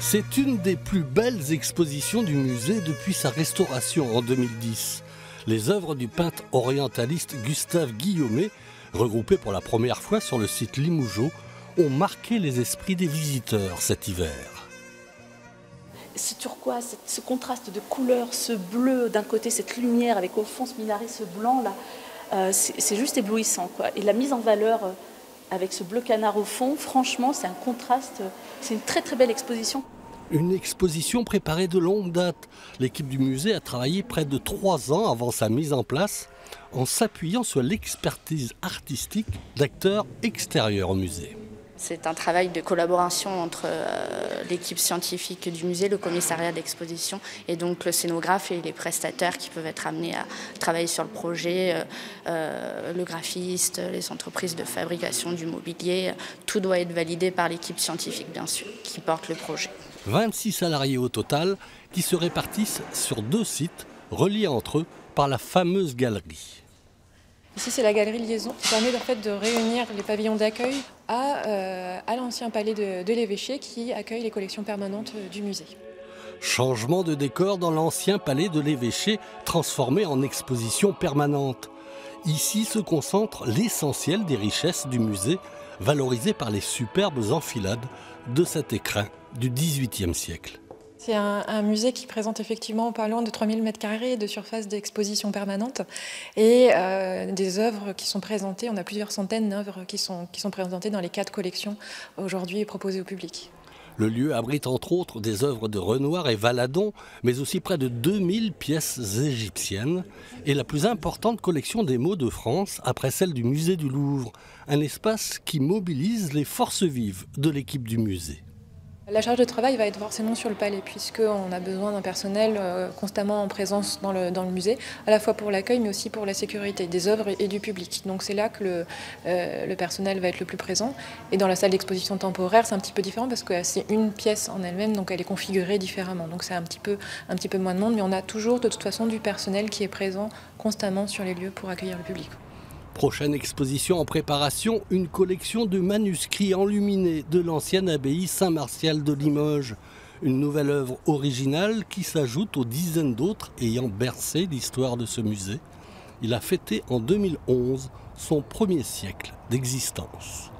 C'est une des plus belles expositions du musée depuis sa restauration en 2010. Les œuvres du peintre orientaliste Gustave Guillaumet, regroupées pour la première fois sur le site Limougeau, ont marqué les esprits des visiteurs cet hiver. Ce turquoise, ce contraste de couleurs, ce bleu d'un côté, cette lumière avec au fond ce minaret, ce blanc là, c'est juste éblouissant, quoi. Et la mise en valeur avec ce bleu canard au fond, franchement, c'est un contraste, c'est une très très belle exposition. Une exposition préparée de longue date. L'équipe du musée a travaillé près de 3 ans avant sa mise en place, en s'appuyant sur l'expertise artistique d'acteurs extérieurs au musée. C'est un travail de collaboration entre l'équipe scientifique du musée, le commissariat de l'exposition et donc le scénographe et les prestataires qui peuvent être amenés à travailler sur le projet, le graphiste, les entreprises de fabrication du mobilier. Tout doit être validé par l'équipe scientifique, bien sûr, qui porte le projet. 26 salariés au total qui se répartissent sur 2 sites reliés entre eux par la fameuse galerie. Ici, c'est la galerie Liaison qui permet en fait de réunir les pavillons d'accueil à l'ancien palais de l'évêché qui accueille les collections permanentes du musée. Changement de décor dans l'ancien palais de l'évêché transformé en exposition permanente. Ici se concentre l'essentiel des richesses du musée valorisées par les superbes enfilades de cet écrin du XVIIIe siècle. C'est un musée qui présente effectivement pas loin de 3000 m² de surface d'exposition permanente et des œuvres qui sont présentées. On a plusieurs centaines d'œuvres qui sont présentées dans les 4 collections aujourd'hui proposées au public. Le lieu abrite entre autres des œuvres de Renoir et Valadon, mais aussi près de 2000 pièces égyptiennes et la plus importante collection des mots de France après celle du musée du Louvre, un espace qui mobilise les forces vives de l'équipe du musée. La charge de travail va être forcément sur le palais puisqu'on a besoin d'un personnel constamment en présence dans le musée, à la fois pour l'accueil mais aussi pour la sécurité des œuvres et du public. Donc c'est là que le personnel va être le plus présent. Et dans la salle d'exposition temporaire, c'est un petit peu différent parce que c'est une pièce en elle-même, donc elle est configurée différemment. Donc c'est un petit peu moins de monde, mais on a toujours de toute façon du personnel qui est présent constamment sur les lieux pour accueillir le public. Prochaine exposition en préparation, une collection de manuscrits enluminés de l'ancienne abbaye Saint-Martial de Limoges. Une nouvelle œuvre originale qui s'ajoute aux dizaines d'autres ayant bercé l'histoire de ce musée. Il a fêté en 2011 son 1er siècle d'existence.